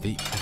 The